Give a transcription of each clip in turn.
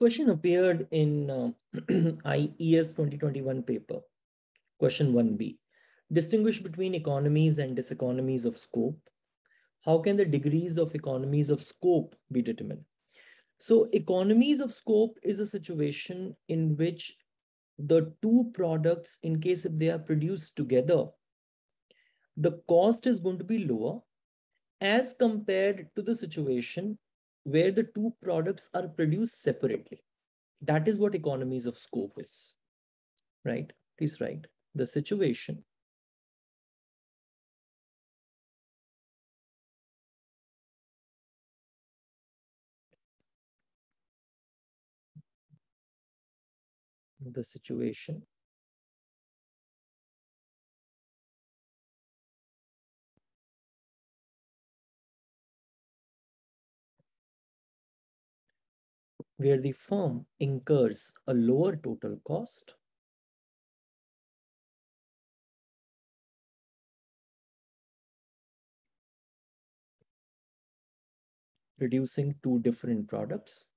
question appeared in IES 2021 paper, question 1B. Distinguish between economies and diseconomies of scope. How can the degrees of economies of scope be determined? So economies of scope is a situation in which the two products, in case if they are produced together, the cost is going to be lower as compared to the situation where the two products are produced separately. That is what economies of scope is, right? Please write the situation. The situation where the firm incurs a lower total cost producing two different products.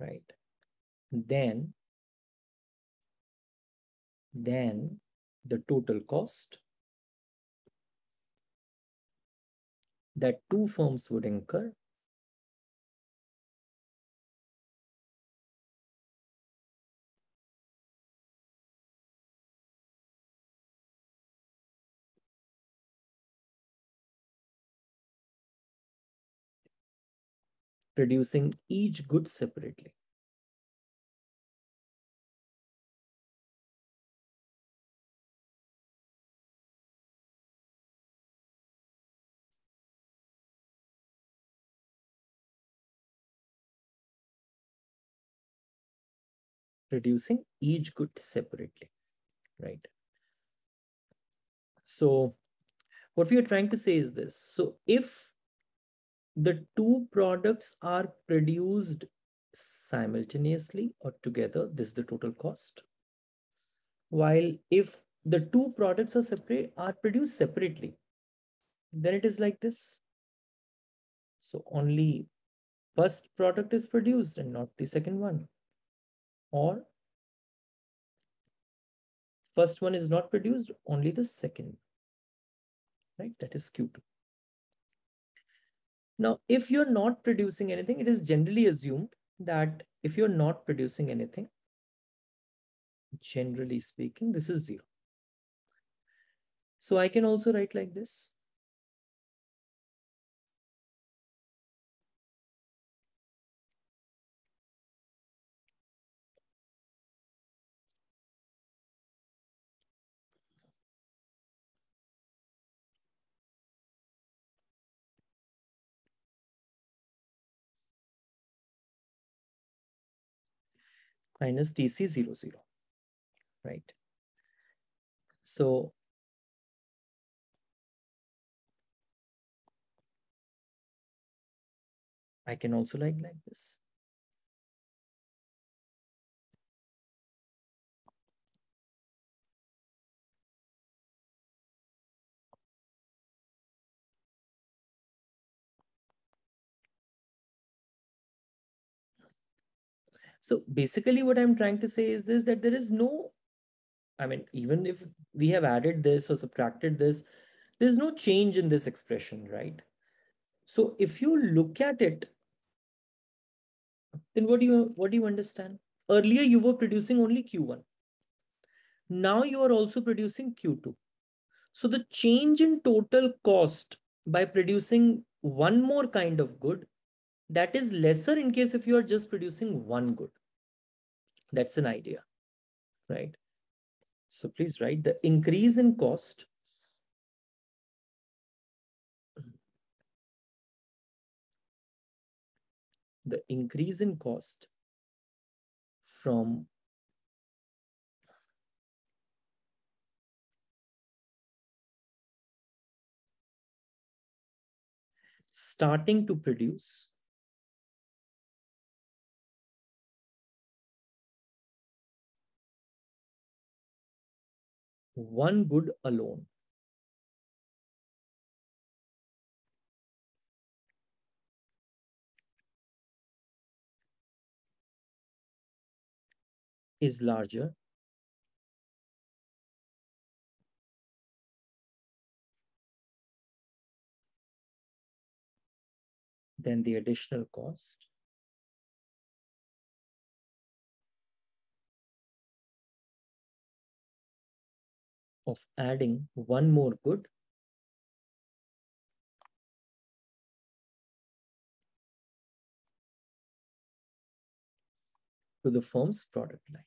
Right. Then the total cost that two firms would incur producing each good separately. Producing each good separately, right? So what we are trying to say is this. So if the two products are produced simultaneously or together, this is the total cost. While if the two products are produced separately, then it is like this. So only first product is produced and not the second one. Or first one is not produced, only the second, right? That is Q2. Now, if you're not producing anything, it is generally assumed that if you're not producing anything, generally speaking, this is zero. So I can also write like this. Minus TC 00, right? So I can also write like this. So basically what I'm trying to say is this, that there is no, I mean, even if we have added this or subtracted this, there's no change in this expression, right? So if you look at it, then what do you understand? Earlier you were producing only Q1. Now you are also producing Q2. So the change in total cost by producing one more kind of good, that is lesser in case if you are just producing one good. That's an idea, right? So please write the increase in cost from starting to produce one good alone. Is larger than the additional cost of adding one more good to the firm's product line.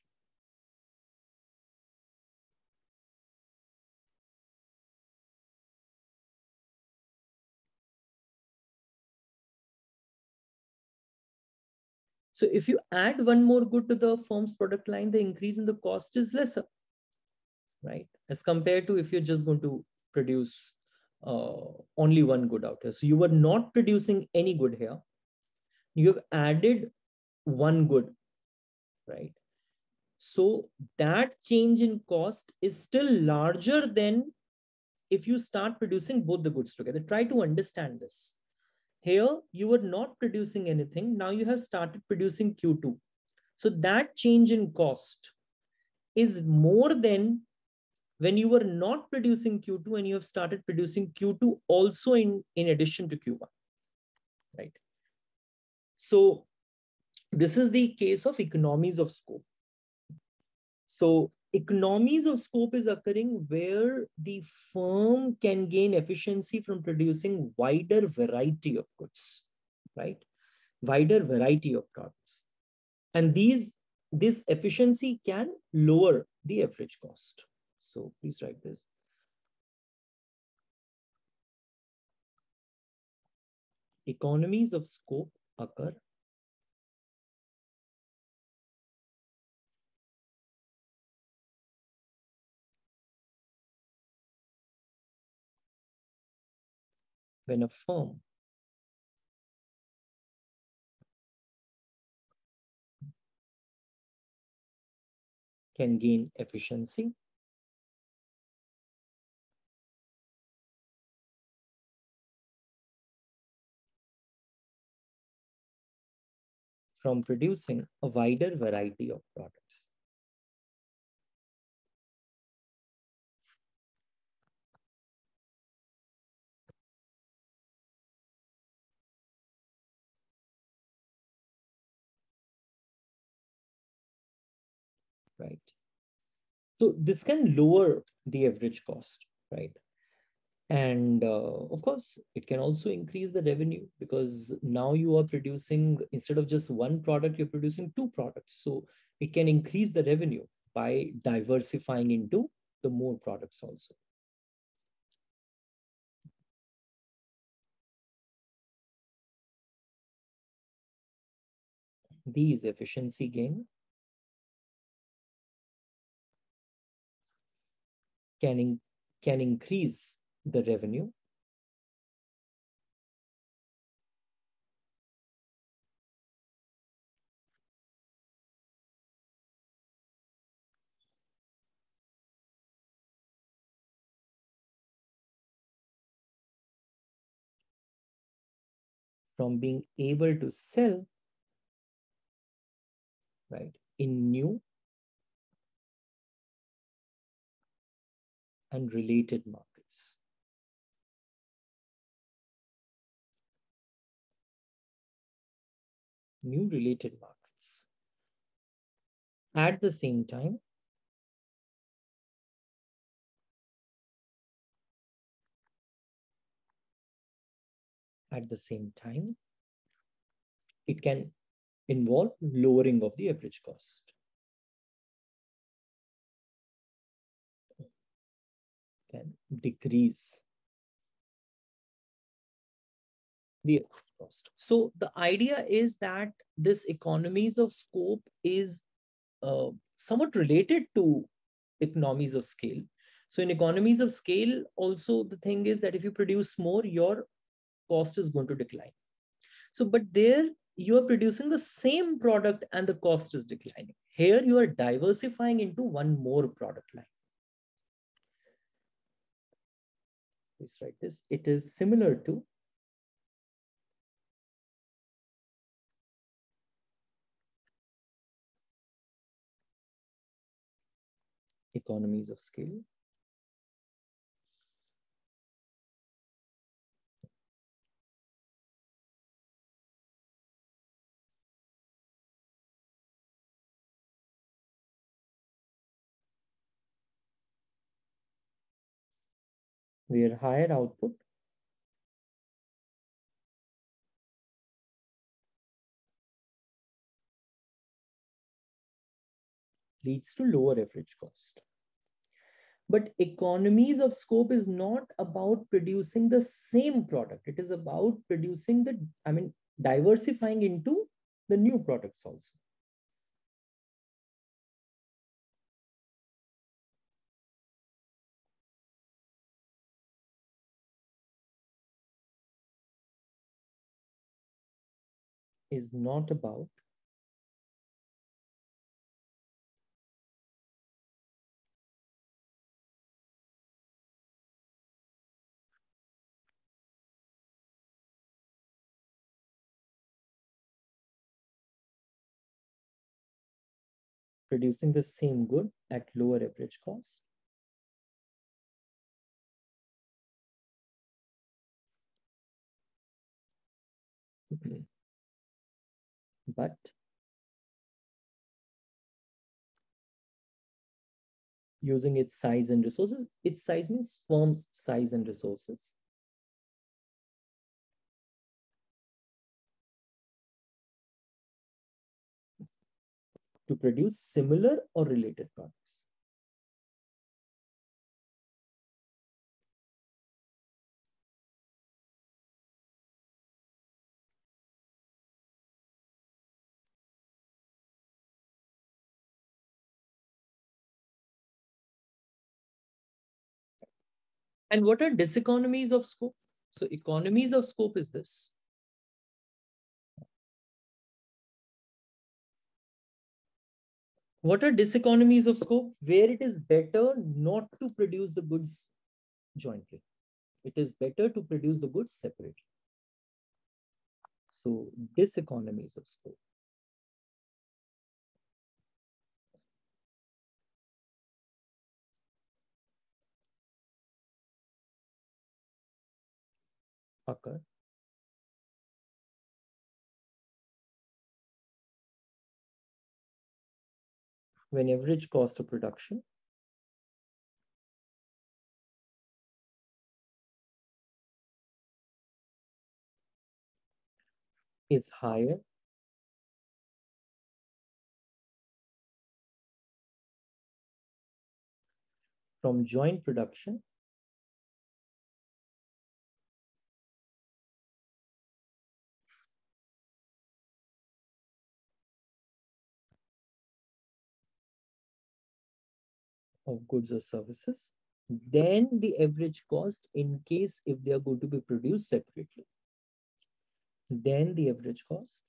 So if you add one more good to the firm's product line, the increase in the cost is lesser, right? As compared to if you're just going to produce only one good out here. So you were not producing any good here. You've added one good, right? So that change in cost is still larger than if you start producing both the goods together. Try to understand this. Here, you were not producing anything. Now you have started producing Q2. So that change in cost is more than when you were not producing Q2 and you have started producing Q2 also in addition to Q1, right? So this is the case of economies of scope. So economies of scope is occurring where the firm can gain efficiency from producing wider variety of goods, right? Wider variety of products. And this efficiency can lower the average cost. So please write this. Economies of scope occur when a firm can gain efficiency from producing a wider variety of products. Right. So this can lower the average cost, right? And of course, it can also increase the revenue because now you are producing, instead of just one product, you're producing two products. So it can increase the revenue by diversifying into the more products also. These efficiency gains can increase the revenue from being able to sell, right, in new and related markets. New related markets. At the same time, it can involve lowering of the average cost. Can decrease the cost. So the idea is that this economies of scope is somewhat related to economies of scale. So in economies of scale, also the thing is that if you produce more, your cost is going to decline. So, but there you are producing the same product and the cost is declining. Here you are diversifying into one more product line. Let's write this. It is similar to economies of scale. Where higher output leads to lower average cost. But economies of scope is not about producing the same product. It is about producing the, diversifying into the new products also. Is not about producing the same good at lower average cost. But using its size and resources, its size means firm's size and resources. To produce similar or related products. And what are diseconomies of scope? So economies of scope is this. What are diseconomies of scope? Where it is better not to produce the goods jointly. It is better to produce the goods separately. So diseconomies of scope. Occur when average cost of production is higher from joint production of goods or services, then the average cost in case if they are going to be produced separately. Then the average cost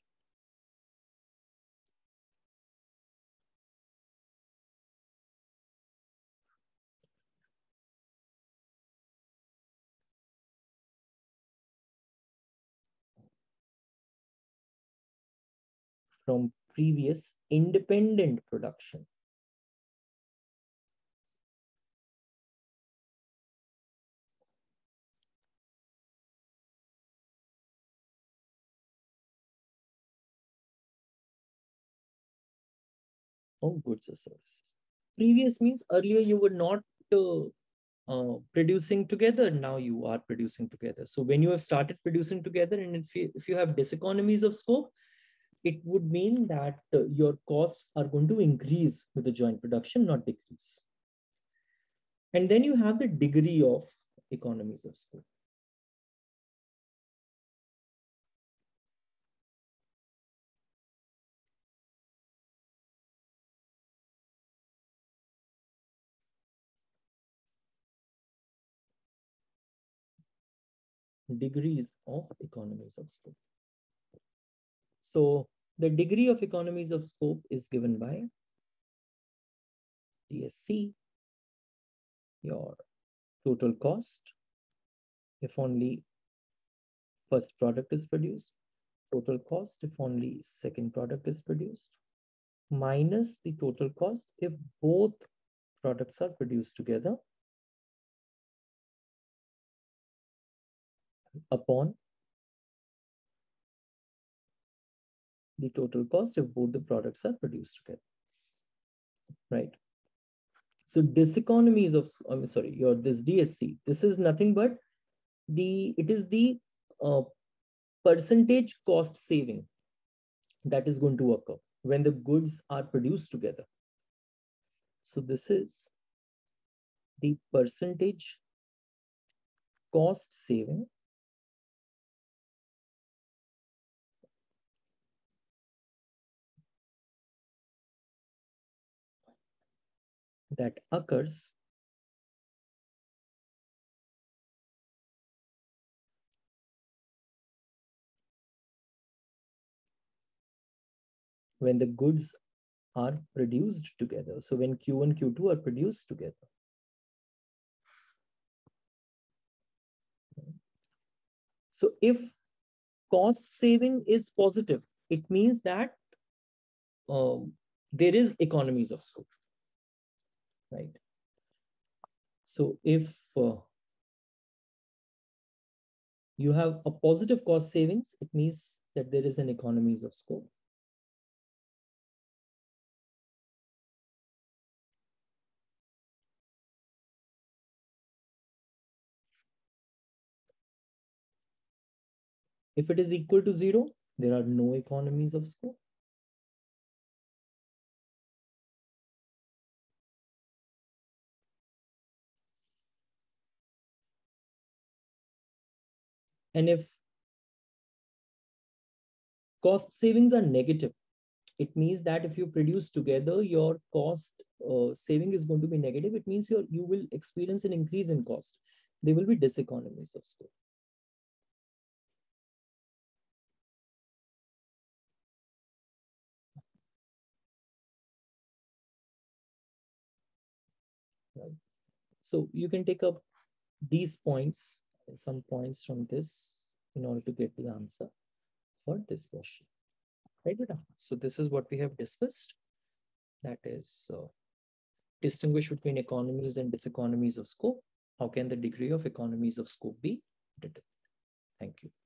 from previous independent production of goods or services. Previous means earlier you were not producing together, now you are producing together. So when you have started producing together, and if you have diseconomies of scope, it would mean that your costs are going to increase with the joint production, not decrease. And then you have the degree of economies of scope. Degrees of economies of scope. So the degree of economies of scope is given by TSC, your total cost if only first product is produced, total cost if only second product is produced, minus the total cost if both products are produced together, upon the total cost if both the products are produced together, right? So diseconomies of, I'm sorry, your this DSC, this is nothing but the, it is the percentage cost saving that is going to occur when the goods are produced together. So this is the percentage cost saving that occurs when the goods are produced together. So when Q1, Q2 are produced together. So if cost saving is positive, it means that there is economies of scope. Right. So if you have a positive cost savings, it means that there is an economies of scope. If it is equal to zero, there are no economies of scope. And if cost savings are negative, it means that if you produce together, your cost saving is going to be negative. It means you will experience an increase in cost. There will be diseconomies of scope. Right. So you can take up these points, some points from this in order to get the answer for this question. Right? So this is what we have discussed. That is, distinguish between economies and diseconomies of scope. How can the degree of economies of scope be determined? Thank you.